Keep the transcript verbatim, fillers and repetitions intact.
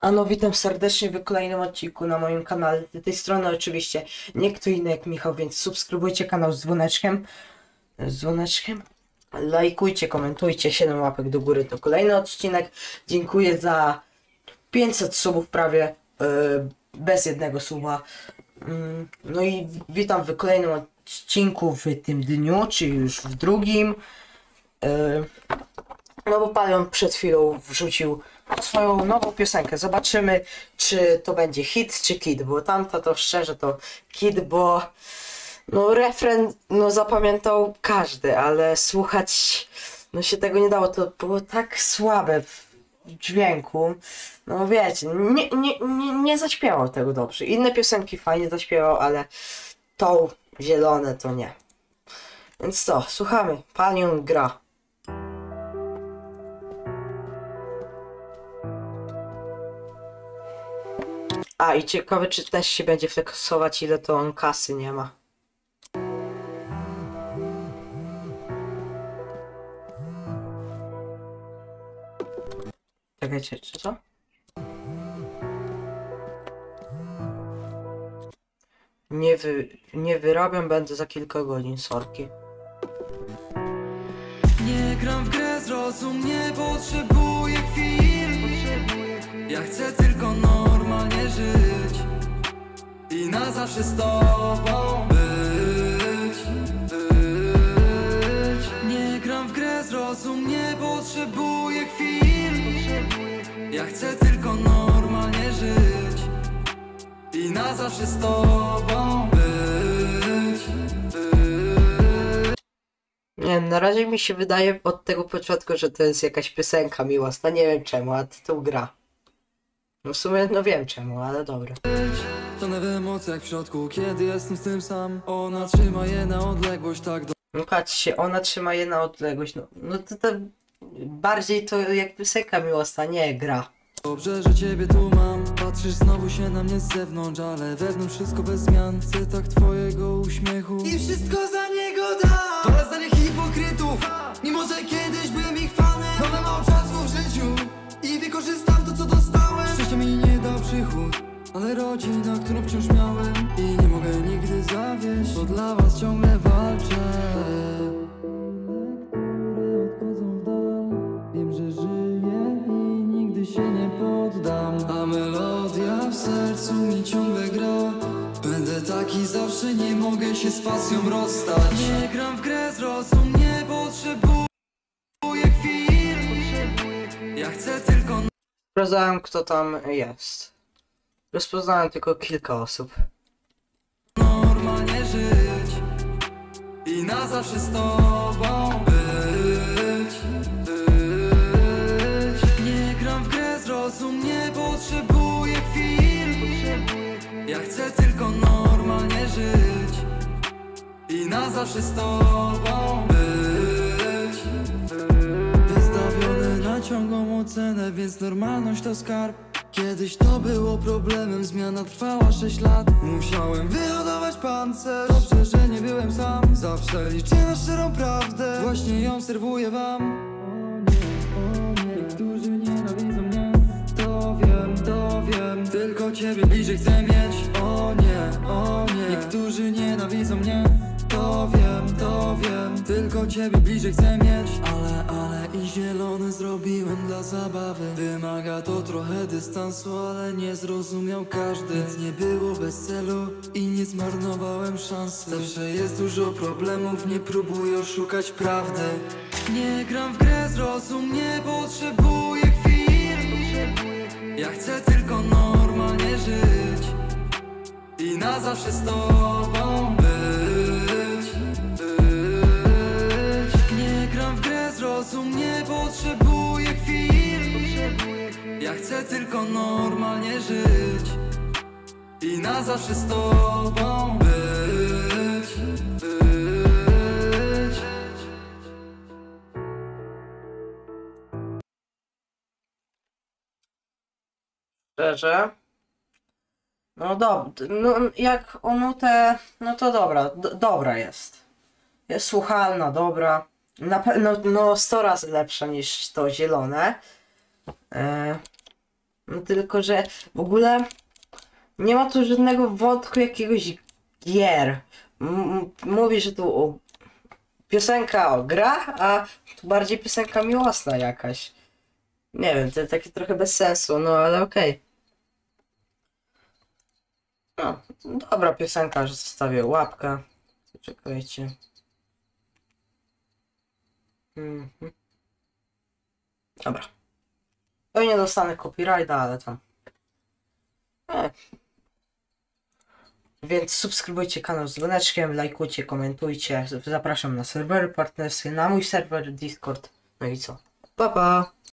Ano, witam serdecznie w kolejnym odcinku na moim kanale. Z tej strony oczywiście nie kto inny jak Michał, więc subskrybujcie kanał z dzwoneczkiem. Z dzwoneczkiem. Lajkujcie, komentujcie, siedem łapek do góry to kolejny odcinek. Dziękuję za pięćset subów prawie, yy, bez jednego suba. Yy, no i witam w kolejnym odcinku w tym dniu, czy już w drugim. Yy, no bo Pan przed chwilą wrzucił swoją nową piosenkę. Zobaczymy, czy to będzie hit, czy kid, bo tamta to szczerze to kid, bo no refren no zapamiętał każdy, ale słuchać no się tego nie dało, to było tak słabe w dźwięku, no wiecie, nie, nie, nie, nie zaśpiewał tego dobrze. Inne piosenki fajnie zaśpiewał, ale tą zielone to nie. Więc co, słuchamy, Panią gra. A i ciekawe, czy też się będzie flexować, ile to on kasy nie ma. Czekajcie, czy co? Nie, wy, nie wyrabiam, będę za kilka godzin, sorki. Nie gram w grę, zrozum, nie potrzebuję chwili. Ja chcę tylko normalnie żyć i na zawsze z tobą być, być. Nie gram w grę, zrozum, nie potrzebuję chwili. Ja chcę tylko normalnie żyć i na zawsze z tobą być, być. Nie wiem, na razie mi się wydaje od tego początku, że to jest jakaś piosenka miłosna. Nie wiem czemu, a tytuł gra. No w sumie no wiem czemu, ale dobra. Tonę w emocjach w środku, kiedy jestem z tym sam. Ona trzyma je na odległość tak do... No patrzcie, ona trzyma je na odległość. No, no to to... Bardziej to jak piosenka miłosna, nie gra. Dobrze, że ciebie tu mam. Patrzysz znowu się na mnie z zewnątrz, ale wewnątrz wszystko bez zmian. Chcę tak twojego uśmiechu i wszystko za niego dam. To zdanie hipokrytów, mimo że kiedyś byłem ich fanem. Nowe mało czasu w życiu i wykorzystam to, co dostałem. Szczęście mi nie da przychód, ale rodzina, którą wciąż miałem. I nie mogę nigdy zawieść, bo dla was ciągle walczę. A melodia w sercu mi ciągle gra. Będę taki zawsze, nie mogę się z pasją rozstać. Nie gram w grę, zrozum, nie potrzebuję chwil. Ja chcę tylko... Rozpoznałem, kto tam jest. Rozpoznałem tylko kilka osób. Normalnie żyć i na zawsze z tobą być, być. Nie gram w grę, rozum, nie potrzebuję chwil. Ja chcę tylko normalnie żyć i na zawsze z tobą być. Wystawiony na ciągłą ocenę, więc normalność to skarb. Kiedyś to było problemem, zmiana trwała sześć lat. Musiałem wyhodować pancerz. Dobrze, że nie byłem sam. Zawsze liczę na szczerą prawdę, właśnie ją serwuję wam. Tylko ciebie bliżej chcę mieć. O nie, o nie. Niektórzy nienawidzą mnie. To wiem, to wiem. Tylko ciebie bliżej chcę mieć. Ale, ale i zielony zrobiłem dla zabawy. Wymaga to trochę dystansu, ale nie zrozumiał każdy. Nic nie było bez celu i nie zmarnowałem szansy. Zawsze jest dużo problemów, nie próbuję szukać prawdy. Nie gram w grę, zrozum, nie potrzebuję chwil. Ja chcę tylko normalnie żyć i na zawsze z tobą być, być. Nie gram w grę, zrozum, nie potrzebuję chwil. Ja chcę tylko normalnie żyć i na zawsze z tobą być, być. Szczerze. No dobra, no, jak o nutę, no to dobra, do, dobra jest. Jest słuchalna, dobra. Na pewno no sto razy lepsza niż to zielone. E, Tylko że w ogóle nie ma tu żadnego wątku jakiegoś gier. M mówi, że tu o... piosenka o grach, a tu bardziej piosenka miłosna jakaś. Nie wiem, to takie trochę bez sensu, no ale okej. Okay. No, dobra piosenka, że zostawię łapkę. Czekajcie. Mhm. Dobra. To nie dostanę copyrighta, ale tam. E. Więc subskrybujcie kanał z dzwoneczkiem, lajkujcie, komentujcie. Zapraszam na serwery partnerskie, na mój serwer Discord. No i co? Pa, pa!